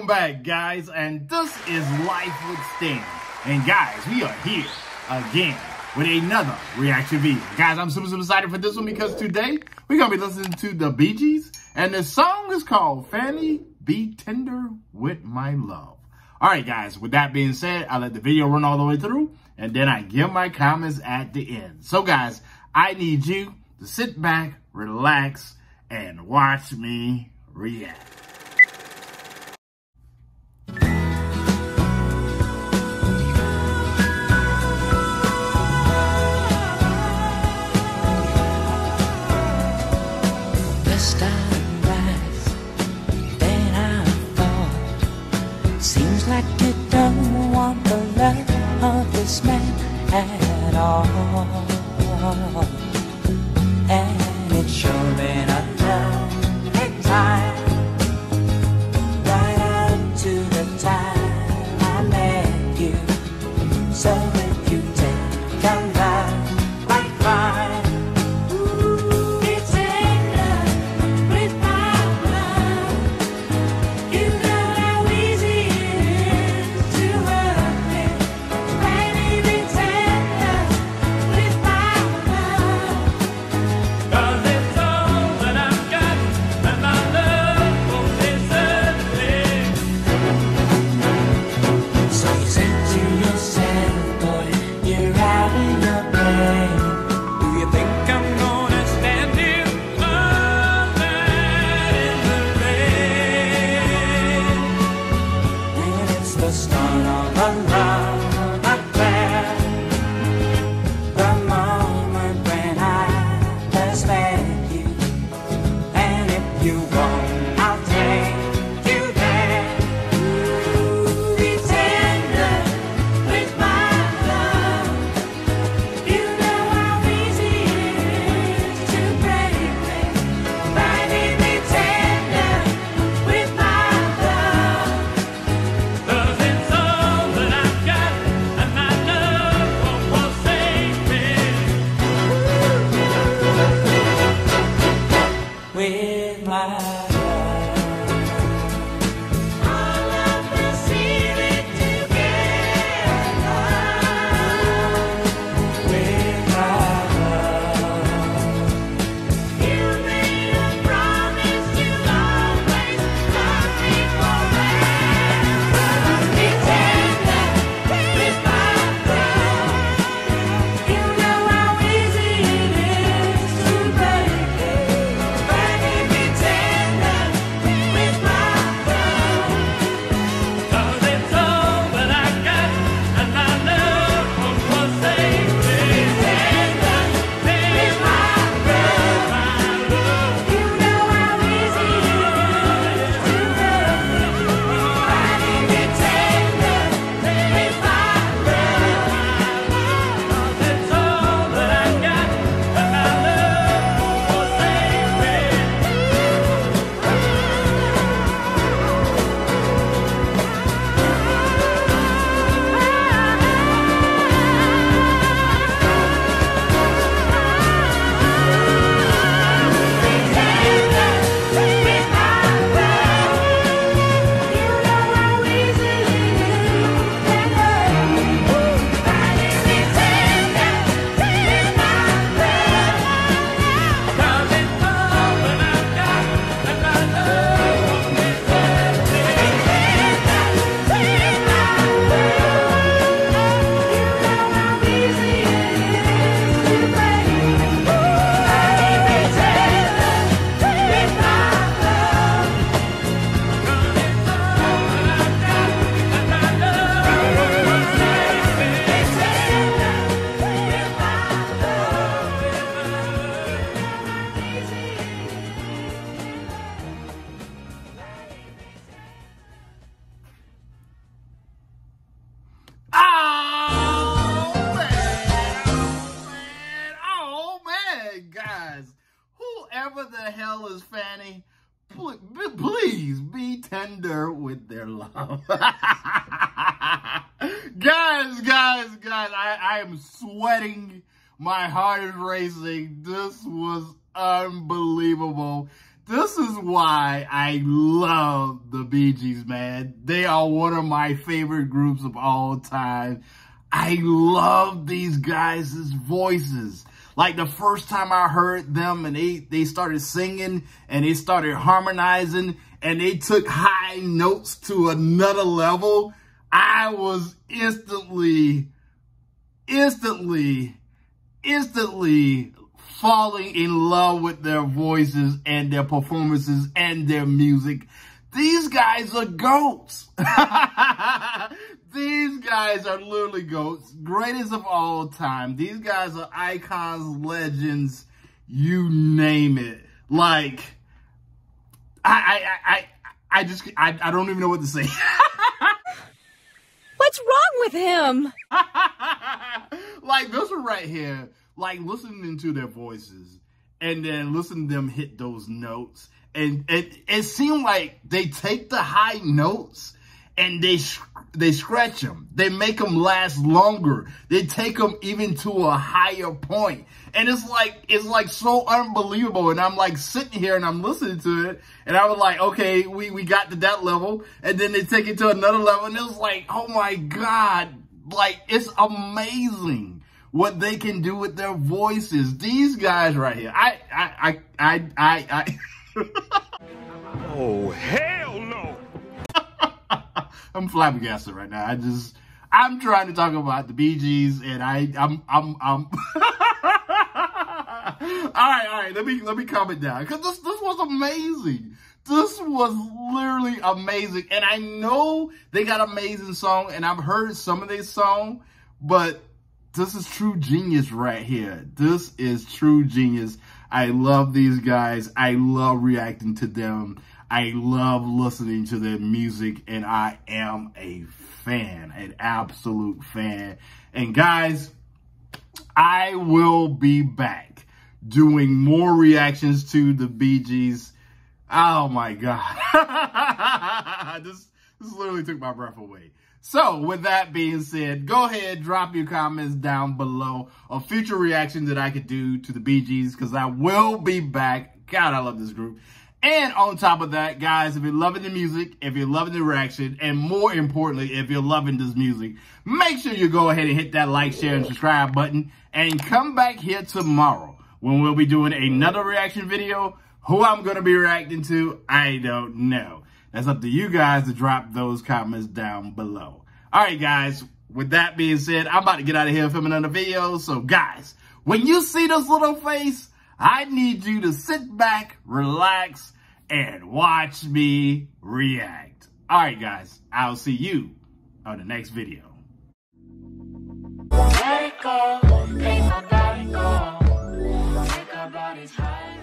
Welcome back, guys, and this is Life With Stan. And guys, we are here again with another reaction video. Guys, I'm super excited for this one because today we're going to be listening to the Bee Gees, and the song is called Fanny Be Tender With My Love. All right, guys, with that being said, I let the video run all the way through, and then I give my comments at the end. So, guys, I need you to sit back, relax, and watch me react. Like you don't want the love of this man at all, and it's sure been a perfect time, right up to the time I met you. So if you take a love like mine, be tender with my love. You know the start of a love affair, the moment when I first met you, and if you want, I'll take you there. Ooh, be tender with my love. You know how easy it is to break me. Baby, be tender with my love. Whoever the hell is Fanny, please be tender with their love. Guys, I am sweating. My heart is racing. This was unbelievable. This is why I love the Bee Gees, man. They are one of my favorite groups of all time. I love these guys' voices. Like the first time I heard them and they started singing and they started harmonizing and they took high notes to another level, I was instantly falling in love with their voices and their performances and their music. These guys are goats. These guys are literally goats. Greatest of all time. These guys are icons, legends, you name it. Like, I don't even know what to say. What's wrong with him? Like this one right here, like listening to their voices and then listening to them hit those notes. And it seemed like they take the high notes and they scratch them. They make them last longer. They take them even to a higher point. And it's like so unbelievable. And I'm like sitting here and I'm listening to it. And I was like, okay, we got to that level. And then they take it to another level. And it was like, oh my God. Like, it's amazing what they can do with their voices. These guys right here. Oh, hell no. I'm flabbergasted right now. I'm trying to talk about the Bee Gees and I'm all right, let me calm it down. Cause this was amazing. This was literally amazing. And I know they got amazing song and I've heard some of their song, but this is true genius right here. This is true genius. I love these guys. I love reacting to them. I love listening to their music, and I am a fan, an absolute fan. And guys, I will be back doing more reactions to the Bee Gees. Oh my God. This literally took my breath away. So with that being said, go ahead, drop your comments down below of future reactions that I could do to the Bee Gees, because I will be back. God, I love this group. And on top of that, guys, if you're loving the music, if you're loving the reaction, and more importantly, if you're loving this music, make sure you go ahead and hit that like, share, and subscribe button, and come back here tomorrow when we'll be doing another reaction video. Who I'm going to be reacting to, I don't know. That's up to you guys to drop those comments down below. All right, guys, with that being said, I'm about to get out of here filming another video. So, guys, when you see this little face, I need you to sit back, relax, and watch me react. All right, guys, I'll see you on the next video. Let it go, make my body go, make our bodies high.